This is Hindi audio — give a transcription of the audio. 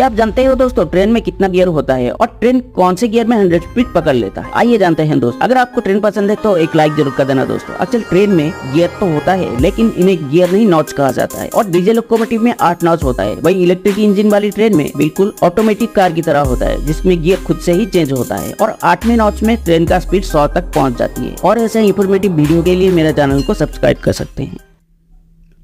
क्या आप जानते हो दोस्तों ट्रेन में कितना गियर होता है और ट्रेन कौन से गियर में 100 फीट पकड़ लेता है? आइए जानते हैं दोस्तों। अगर आपको ट्रेन पसंद है तो एक लाइक जरूर कर देना दोस्तों। असल ट्रेन में गियर तो होता है लेकिन इन्हें गियर नहीं नॉच कहा जाता है और डीजल लोकोमोटिव में 8 नॉच होता है। वही इलेक्ट्रिक इंजन वाली ट्रेन में बिल्कुल ऑटोमेटिक कार की तरह होता है जिसमे गियर खुद से ही चेंज होता है और 8वें नॉच में ट्रेन का स्पीड 100 तक पहुँच जाती है। और ऐसे इंफॉर्मेटिव वीडियो के लिए मेरा चैनल को सब्सक्राइब कर सकते हैं।